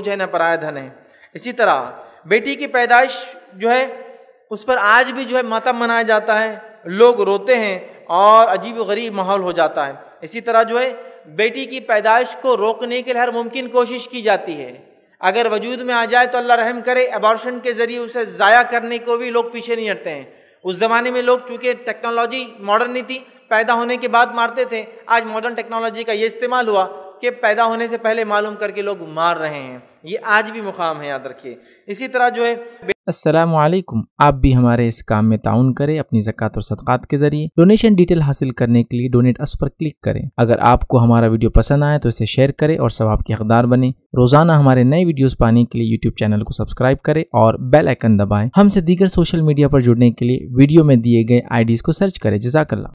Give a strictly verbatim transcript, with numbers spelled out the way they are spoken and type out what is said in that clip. कुछ है न पराया धन है। इसी तरह बेटी की पैदाइश जो है उस पर आज भी जो है मातम मनाया जाता है, लोग रोते हैं और अजीब गरीब माहौल हो जाता है। इसी तरह जो है बेटी की पैदाइश को रोकने के लिए हर मुमकिन कोशिश की जाती है। अगर वजूद में आ जाए तो अल्लाह रहम करे, अबॉर्शन के ज़रिए उसे ज़ाया करने को भी लोग पीछे नहीं हटते हैं। उस ज़माने में लोग चूँकि टेक्नोलॉजी मॉडर्न नहीं थी, पैदा होने के बाद मारते थे। आज मॉडर्न टेक्नोलॉजी का ये इस्तेमाल हुआ कि पैदा होने से पहले मालूम करके लोग मार रहे हैं। ये आज भी मुकाम है, याद रखिए। इसी तरह जो है अस्सलाम वालेकुम, आप भी हमारे इस काम में ताउन करें अपनी ज़कात और सदक़ात के ज़रिए। डोनेशन डिटेल हासिल करने के लिए डोनेट अस पर क्लिक करें। अगर आपको हमारा वीडियो पसंद आए तो इसे शेयर करें और सवाब के हक़दार बने। रोज़ाना हमारे नए वीडियोस पाने के लिए यूट्यूब चैनल को सब्सक्राइब करें और बेल आइकन दबाएं। हमसे दीगर सोशल मीडिया पर जुड़ने के लिए वीडियो में दिए गए आई डीज़ को सर्च करें। जज़ाकल्लाह।